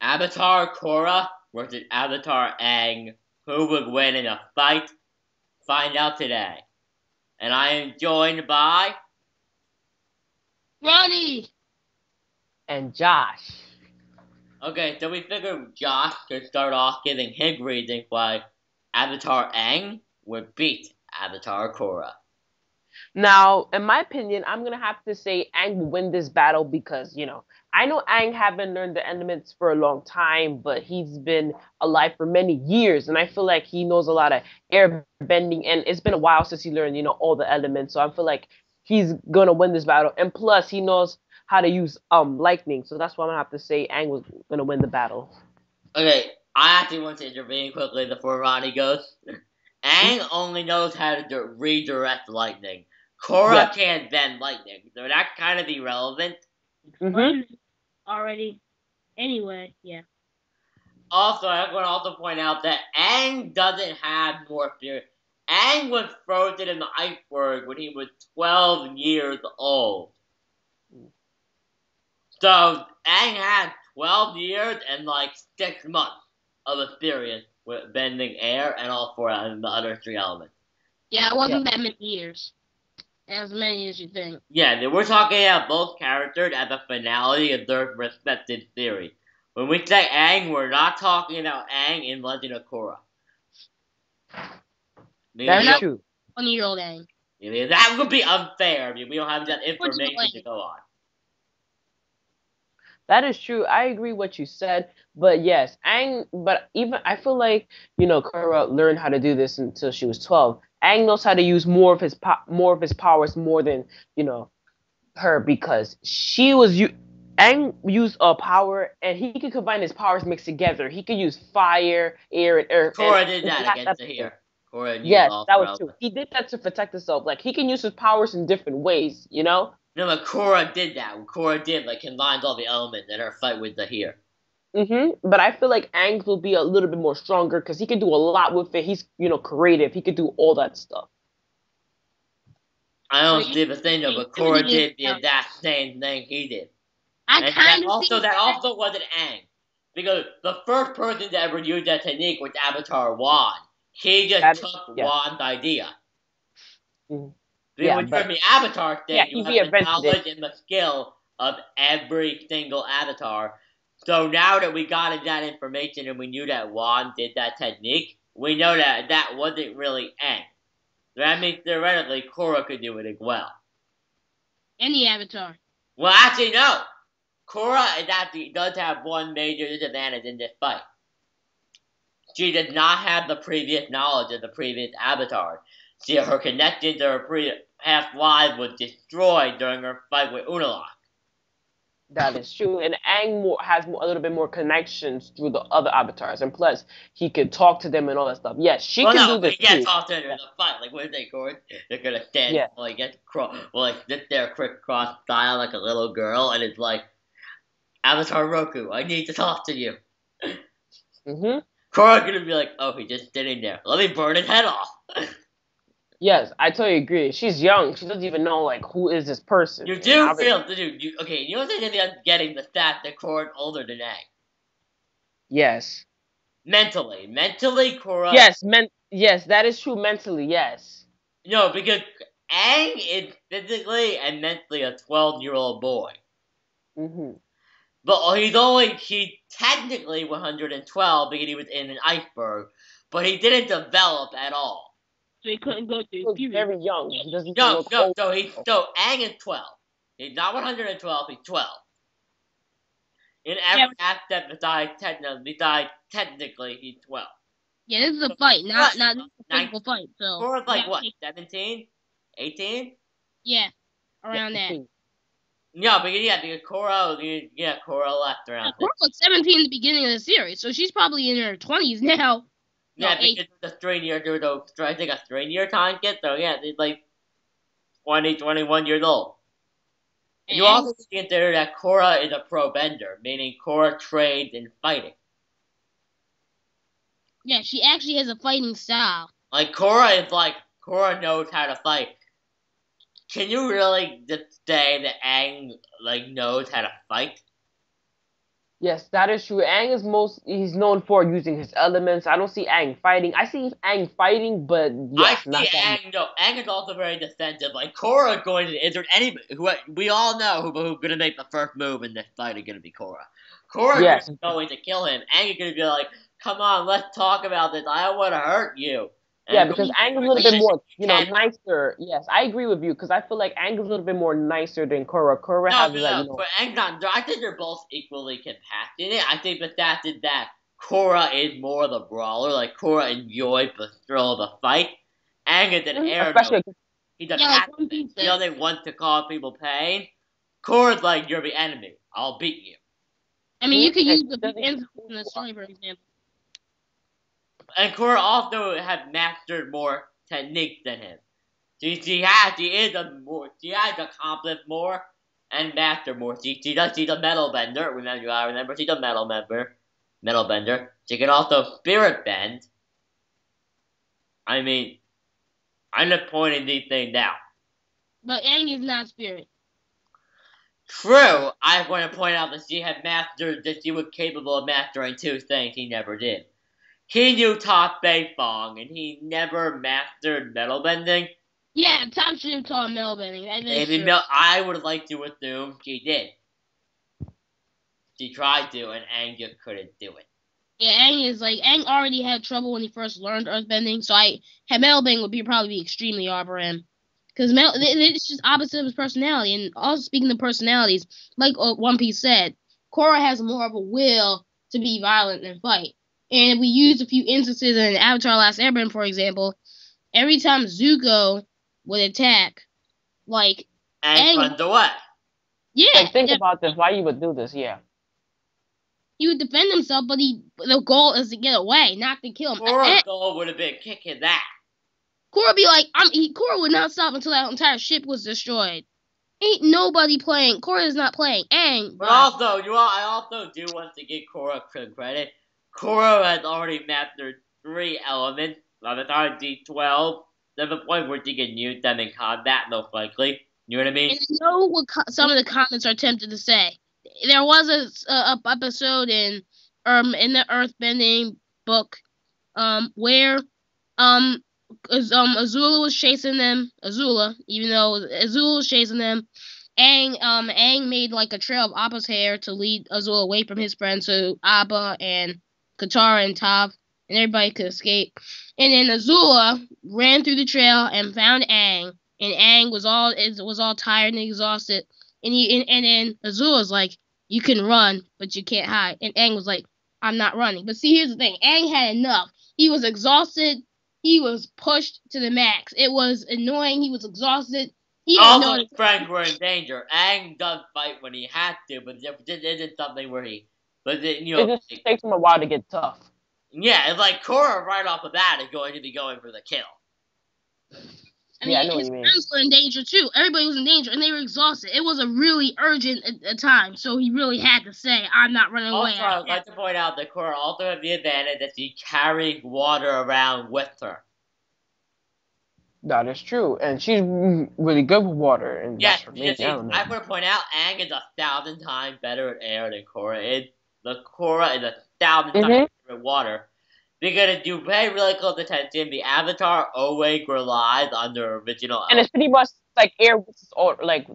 Avatar Korra versus Avatar Aang. Who would win in a fight? Find out today. And I am joined by... Ronnie! And Josh. Okay, so we figured Josh should start off giving his reason why Avatar Aang would beat Avatar Korra. Now, in my opinion, I'm going to have to say Aang will win this battle because, you know, I know Aang haven't learned the elements for a long time, but he's been alive for many years, and I feel like he knows a lot of airbending, and it's been a while since he learned, you know, all the elements, so I feel like he's going to win this battle, and plus, he knows how to use lightning, so that's why I'm going to have to say Aang was going to win the battle. Okay, I actually want to intervene quickly before Ronnie goes. Aang only knows how to redirect lightning. Korra can't bend lightning, so that's kind of irrelevant. Already. Anyway, yeah. Also, I want to point out that Aang doesn't have more fear. Aang was frozen in the iceberg when he was 12 years old. So, Aang had 12 years and like 6 months of experience with bending air and all four of the other three elements. Yeah, it wasn't that many years. As many as you think. Yeah, we're talking about both characters at the finality of their respective series. When we say Aang, we're not talking about Aang in Legend of Korra. That's true. 1-year-old Aang. That would be unfair. I mean, we don't have that information to go on. That is true. I agree what you said, but yes, Aang. But even I feel like, you know, Korra learned how to do this until she was 12. Aang knows how to use more of his powers more than, you know, her, because she was Aang used a power and he could combine his powers mixed together. He could use fire, air, and earth. Korra did that against Zaheer. Yes, that was true. He did that to protect himself. Like, he can use his powers in different ways, you know. No, but Korra did that. Korra did, like, combined all the elements in her fight with Zaheer. But I feel like Aang will be a little bit more stronger because he can do a lot with it. He's, you know, creative. He could do all that stuff. I don't see the thing, though, but Korra did the exact same thing he did. That also wasn't Aang. Because the first person to ever use that technique was Avatar Wan. He just took Wan's idea. Avatar thing, you have the knowledge and the skill of every single Avatar. So now that we got that information and we knew that Wan did that technique, we know that that wasn't really Aang. So that means theoretically Korra could do it as well. Any Avatar. Well, actually, no. Korra is actually, does have one major disadvantage in this fight. She does not have the previous knowledge of the previous Avatar. See, her connection to her past lives was destroyed during her fight with Unalaq. That is true, and Aang has a little bit more connections through the other avatars, and plus, he can talk to them and all that stuff. Yes, she can do this, too. He can talk to them in a fight. Like, what are they going? They're going to stand, sit there crisscross style like a little girl, and it's like, Avatar Roku, I need to talk to you. Korra's going to be like, oh, he's just sitting there. Let me burn his head off. Yes, I totally agree. She's young. She doesn't even know, like, who is this person. You do feel, dude. You know what I think I'm getting the stat that Korra's older than Aang. Yes. Mentally, Korra. Yes, that is true. Mentally, yes. No, because Aang is physically and mentally a 12-year-old boy. But he's technically 112 because he was in an iceberg, but he didn't develop at all. So he couldn't go through. He was very young. So Aang is 12. He's not 112. He's 12. In every aspect besides technically, he's 12. Yeah, this is a fight, not a simple fight. So Korra's like what, 17, 18? Yeah, around that. No, but because Korra left around. Yeah, Korra was 17 in the beginning of the series, so she's probably in her 20s now. Yeah, because it's a 3-year, I think a 3-year time kid, so yeah, it's like 20, 21 years old. And you also need to consider that Korra is a pro bender, meaning Korra trades in fighting. Yeah, she actually has a fighting style. Like, Korra knows how to fight. Can you really just say that Aang, like, knows how to fight? Yes, that is true. Aang is he's known for using his elements. I don't see Aang fighting. I see Aang fighting, but yes, I see Aang. No, Aang is also very defensive. Like Korra going to, is there any who we all know who's going to make the first move in this fight is going to be Korra. Korra yes. is going to kill him. Aang is going to be like, "Come on, let's talk about this. I don't want to hurt you." And yeah, because Aang is a little bit more, nicer. Yes, I agree with you, because I feel like Aang is a little bit more nicer than Korra. Korra has that, but Aang's not. I think they're both equally compassionate. I think the fact is that Korra is more the brawler. Like, Korra enjoys the thrill of the fight. Aang is an air nose. He doesn't have to. He only wants to cause people pain. Korra's like, "You're the enemy. I'll beat you." I mean, you could use the in the story, for example. And Korra also had mastered more techniques than him. She has accomplished more and mastered more. She's a metal bender. Remember, she's a metal bender. She can also spirit bend. I mean, I'm just pointing these things out. But Aang is not spirit. True, I'm going to point out that she was capable of mastering two things he never did. He knew Toph Beifong, and he never mastered metal bending. Yeah, Toph should have taught metal bending. I would like to assume she did. She tried to, and Aang just couldn't do it. Yeah, Aang already had trouble when he first learned earthbending, so metal bending would probably be extremely hard for him. Because it's just opposite of his personality. And also, speaking of personalities, like One Piece said, Korra has more of a will to be violent than fight. And we used a few instances in Avatar Last Airbender, for example. Every time Zuko would attack, like... And run the way. Yeah. Like, think about this, why you would do this, yeah. He would defend himself, but the goal is to get away, not to kill him. Korra's goal would have been kicking that. Korra would be like, Korra would not stop until that entire ship was destroyed. Ain't nobody playing. Korra is not playing. Aang. But also, I also do want to give Korra credit. Korra has already mastered three elements, Avatar D12, to the point where she can use them in combat, most likely. You know what I mean? And I know what some of the comments are tempted to say. There was an episode in the Earthbending book where Azula was chasing them. Azula was chasing them. Aang made like a trail of Appa's hair to lead Azula away from his friends, so Appa and Katara and Toph and everybody could escape. And then Azula ran through the trail and found Aang. And Aang was all tired and exhausted. And then Azula's like, "You can run, but you can't hide." And Aang was like, "I'm not running." But see, here's the thing: Aang had enough. He was exhausted. He was pushed to the max. It was annoying. He was exhausted. All of his friends were in danger. Aang does fight when he has to, but this isn't something where he. But it just takes him a while to get tough. Yeah, it's like Korra right off the bat is going to be going for the kill. I know his friends were in danger too. Everybody was in danger, and they were exhausted. It was a really urgent time, so he really had to say, "I'm not running away." Also, I'd like to point out that Korra also had the advantage that she carried water around with her. That is true, and she's really good with water. And yes, I want to point out, Aang is 1,000 times better at air than Korra is. The Korra is 1,000 times different water. Because if you pay really close attention, the Avatar always relies on the original element. And it's pretty much like air, like,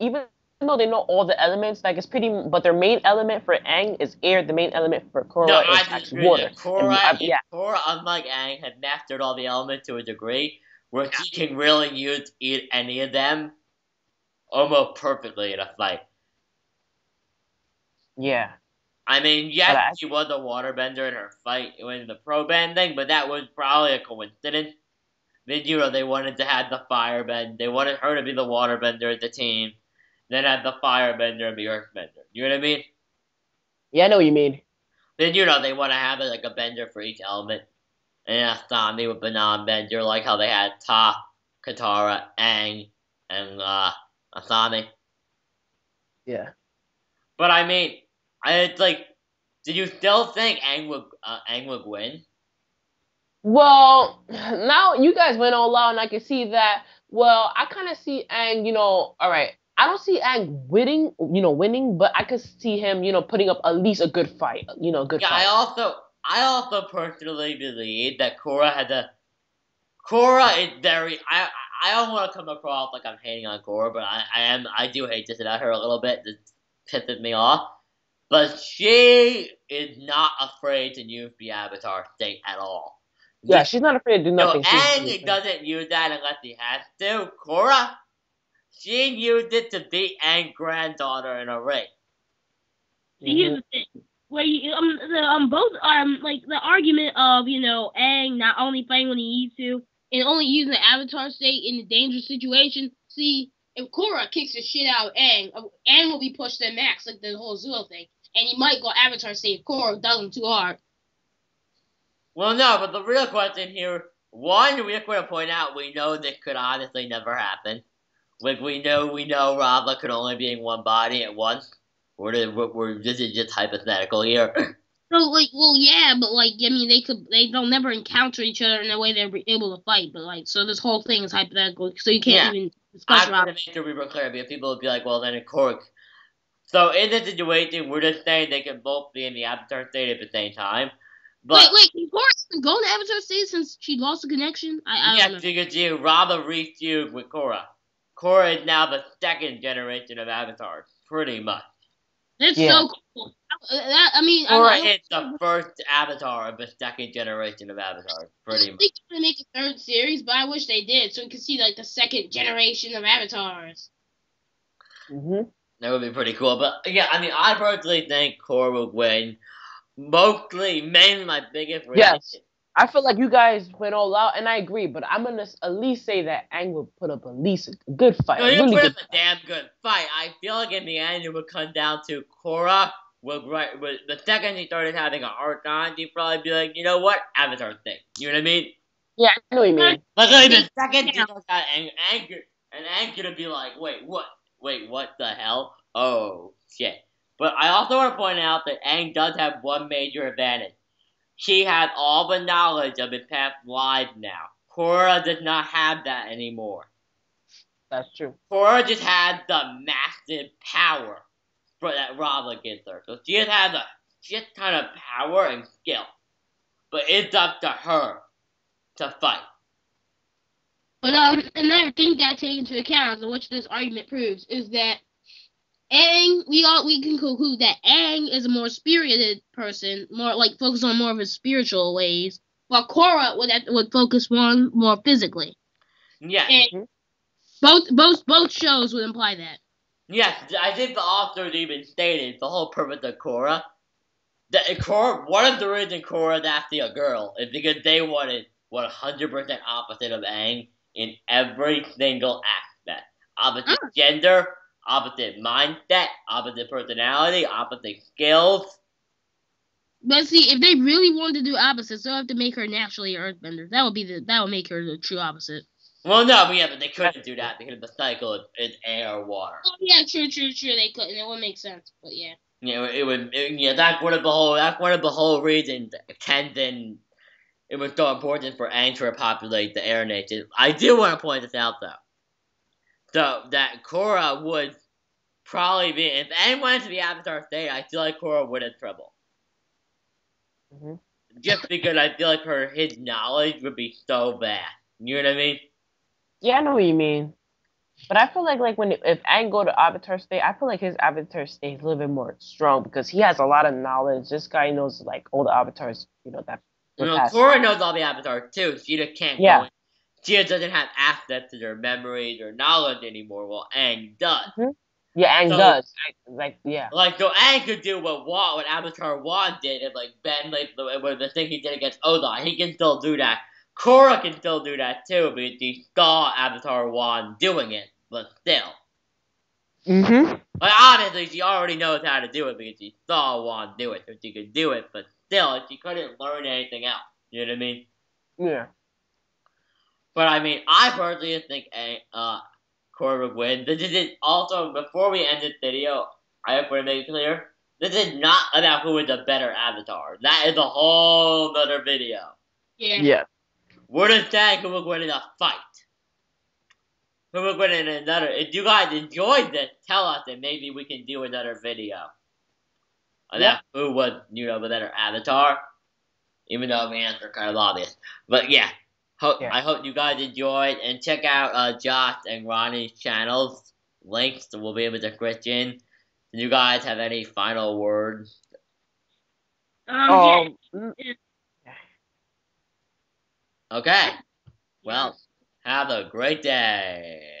even though they know all the elements, like, it's pretty, but their main element for Aang is air, the main element for Korra is water. Korra, unlike Aang, had mastered all the elements to a degree where she can really use any of them almost perfectly in a fight. Yeah. I mean, yes, she was a waterbender in her fight in the pro-band thing, but that was probably a coincidence. Then, they wanted to have the firebend. They wanted her to be the waterbender of the team, then have the firebender and the earthbender. You know what I mean? Yeah, I know what you mean. Then, they want to have, like, a bender for each element. And Asami with Banana Bender, like how they had Toph, Katara, Aang, and Asami. Yeah. But, I mean... It's like, did you still think Aang would win? Well, now you guys went all out, and I can see that. Well, I kind of see Aang, all right, I don't see Aang winning, but I could see him, putting up at least a good fight. Fight. I also personally believe that Korra has a... Korra is very... I don't want to come across like I'm hating on Korra, but I do hate this about her a little bit. This pisses me off. But she is not afraid to use the Avatar state at all. Yeah, she's not afraid to do nothing. So Aang doesn't use that unless he has to. Korra, she used it to beat Aang's granddaughter in a race. Here's the thing. Where you, both are, like, the argument of, Aang not only fighting when he needs to, and only using the Avatar state in a dangerous situation. See, if Korra kicks the shit out of Aang, Aang will be pushed to max, like the whole Zuko thing. And he might go Avatar state if Korra does him too hard. Well, no, but the real question here, one, we're going to point out we know this could honestly never happen. Like, we know Raava could only be in one body at once. This is just hypothetical here. They'll never encounter each other in a way they're able to fight. But so this whole thing is hypothetical. So you can't even discuss. I'm gonna make sure we were clear, because people would be like, well, then in Korra. So in this situation, we're just saying they can both be in the Avatar state at the same time. But wait, Korra's been going to Avatar state since she lost the connection. I don't know. Because Raava refused with Korra. Korra is now the second generation of Avatars, pretty much. It's so cool. Korra is the first Avatar of the second generation of Avatars, pretty much. I think they're going to make a third series, but I wish they did, so we could see, the second generation of Avatars. Mm-hmm. That would be pretty cool, but, I personally think Korra would win. Mainly my biggest reason. Yes, I feel like you guys went all out, and I agree, but I'm going to at least say that Aang will put up at least a good fight. A damn good fight. I feel like in the end, it would come down to Korra. The second he started having a hard time, he'd probably be like, you know what? Avatar thing. You know what I mean? Yeah, I know what you mean. Like, the second he starts out anger, and Aang could be like, wait, what? Wait, what the hell? Oh, shit. But I also want to point out that Aang does have one major advantage. He has all the knowledge of his past lives now. Korra does not have that anymore. That's true. Korra just has the massive power that Raava gives her. So she just has a shit ton of power and skill. But it's up to her to fight. But another thing that taken into account, which this argument proves, is that Aang, we can conclude that Aang is a more spirited person, more focused on more of his spiritual ways, while Korra would focus on more physically. Yeah. And both shows would imply that. Yes, I think the authors even stated the whole purpose of Korra. One of the reasons Korra is actually a girl is because they wanted 100% opposite of Aang in every single aspect. Opposite gender, opposite mindset, opposite personality, opposite skills. But see, if they really wanted to do opposites, they'll have to make her naturally an earthbender. That would make her the true opposite. Well, no, but they couldn't do that because the cycle is air or water. Oh, yeah, true, they couldn't. It would make sense, but yeah. Yeah, that's one of the whole reasons Tenzin, it was so important for Aang to repopulate the air nation. I do want to point this out, though. So, that Korra would probably be, if Aang went to the Avatar state, I feel like Korra would have trouble. Mm-hmm. Just because I feel like his knowledge would be so bad. You know what I mean? Yeah, I know what you mean. But I feel like if Aang go to Avatar state, I feel like his Avatar state is a little bit more strong because he has a lot of knowledge. This guy knows, all the Avatars, that... Korra knows all the Avatars, too. She just can't go in. She doesn't have access to their memories or knowledge anymore, while Aang does. Mm-hmm. Yeah, Aang does. So Aang could do what Avatar Wan did, and, the thing he did against Ozai. He can still do that. Korra can still do that, too, because he saw Avatar Wan doing it, but still. Mm-hmm. But honestly, she already knows how to do it, because she saw Wan do it, so she could do it, but still, she couldn't learn anything else. You know what I mean? Yeah. But, I personally think Korra would win. This is also, before we end this video, I have to make it clear, this is not about who is a better Avatar. That is a whole other video. Yeah. We're just saying who would win in a fight. But we're going to another. If you guys enjoyed this, tell us, and maybe we can do another video on that. Who was, you know, with another Avatar? Even though the answer is kind of obvious, but yeah. I hope you guys enjoyed, and check out Josh and Ronnie's channels. Links will be in the description. Do you guys have any final words? Okay. Well, have a great day.